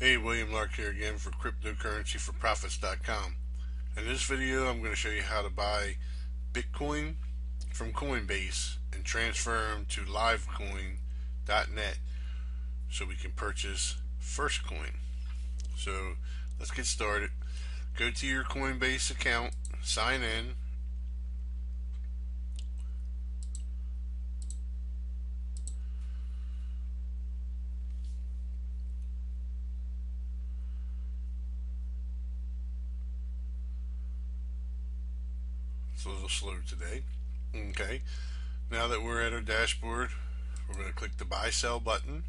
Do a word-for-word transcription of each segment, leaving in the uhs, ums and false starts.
Hey, William Lark here again for Cryptocurrency for profits dot com. In this video I'm going to show you how to buy Bitcoin from Coinbase and transfer them to Livecoin dot net so we can purchase FirstCoin. So let's get started. Go to your Coinbase account, sign in, a little slow today. Okay, now that we're at our dashboard, we're going to click the buy sell button,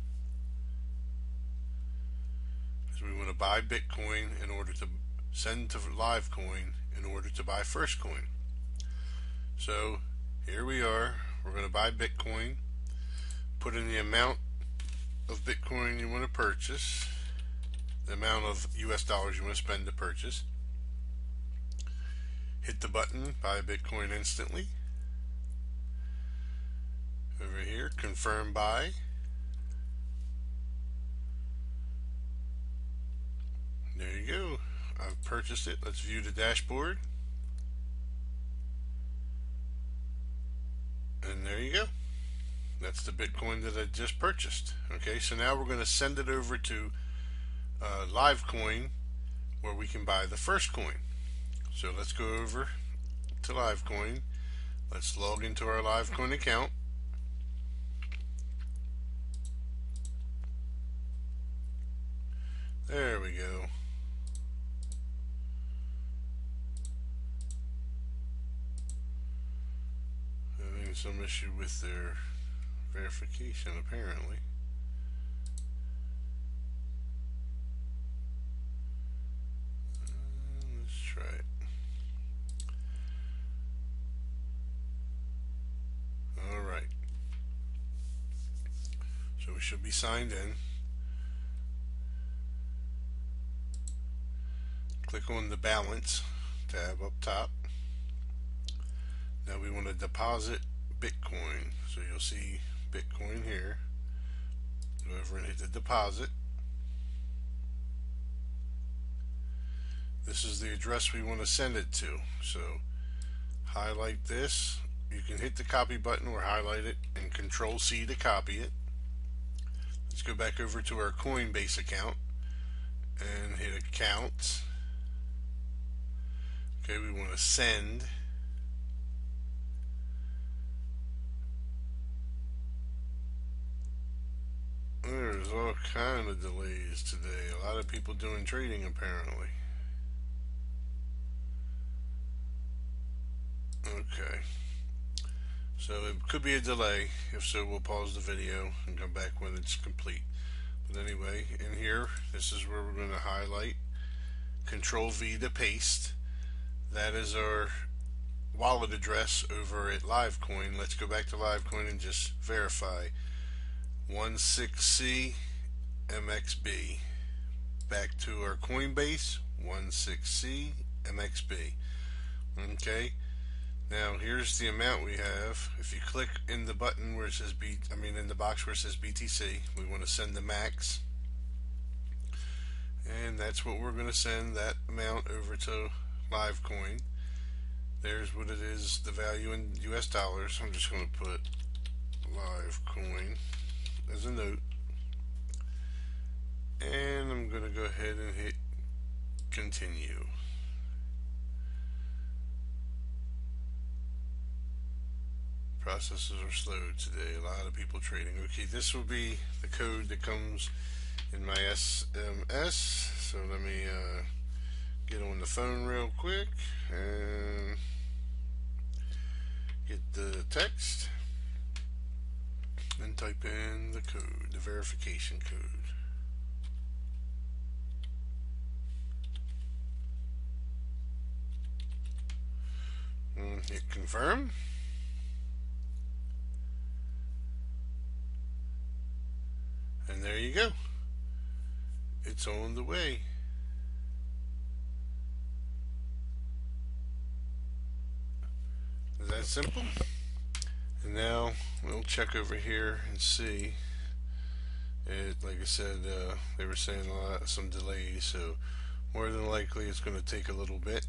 because we want to buy Bitcoin in order to send to Livecoin in order to buy FirstCoin. So here we are, we're going to buy Bitcoin, put in the amount of Bitcoin you want to purchase, the amount of U S dollars you want to spend to purchase. Hit the button, buy Bitcoin instantly. Over here, confirm buy. There you go. I've purchased it. Let's view the dashboard. And there you go. That's the Bitcoin that I just purchased. Okay, so now we're going to send it over to uh, Livecoin, where we can buy the FirstCoin. So let's go over to Livecoin. Let's log into our Livecoin account. There we go. Having some issue with their verification apparently. Let's try it. We should be signed in. Click on the balance tab up top. Now we want to deposit Bitcoin. So you'll see Bitcoin here. Go over and hit the deposit. This is the address we want to send it to. So highlight this. You can hit the copy button or highlight it and control C to copy it. Let's go back over to our Coinbase account and hit accounts. Okay, we want to send. There's all kind of delays today. A lot of people doing trading apparently. Okay. So it could be a delay. If so, we'll pause the video and come back when it's complete. But anyway, in here, this is where we're going to highlight. Control V to paste. That is our wallet address over at Livecoin. Let's go back to Livecoin and just verify. one six C M X B. Back to our Coinbase. one six C M X B. Okay. Now here's the amount we have. If you click in the button where it says B, I mean in the box where it says B T C, we want to send the max, and that's what we're going to send, that amount over to Livecoin. There's what it is, the value in U S dollars. I'm just going to put Livecoin as a note, and I'm going to go ahead and hit continue. Processes are slow today, a lot of people trading. Okay, this will be the code that comes in my S M S, so let me uh, get on the phone real quick and get the text and type in the code, the verification code. And hit confirm. And there you go. It's on the way. Is that simple? And now we'll check over here and see It, like I said, uh, they were saying a lot, some delays, so more than likely it's going to take a little bit.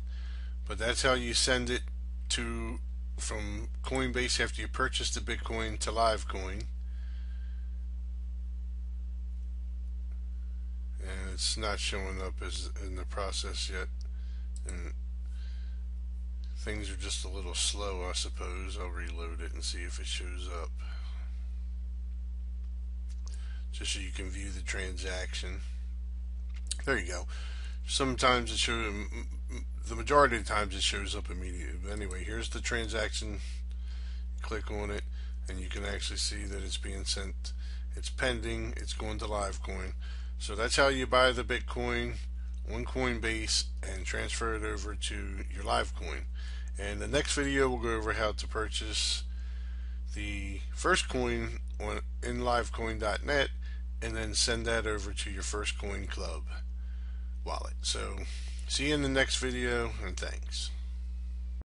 But that's how you send it to from Coinbase after you purchase the Bitcoin to Livecoin. And it's not showing up as in the process yet. And things are just a little slow, I suppose. I'll reload it and see if it shows up. Just so you can view the transaction. There you go. Sometimes it shows, the majority of the times it shows up immediately. But anyway, here's the transaction. Click on it, and you can actually see that it's being sent. It's pending. It's going to Livecoin. So that's how you buy the Bitcoin on Coinbase and transfer it over to your Livecoin. And the next video we'll go over how to purchase the FirstCoin on in Livecoin dot net and then send that over to your FirstCoin Club wallet. So see you in the next video, and thanks.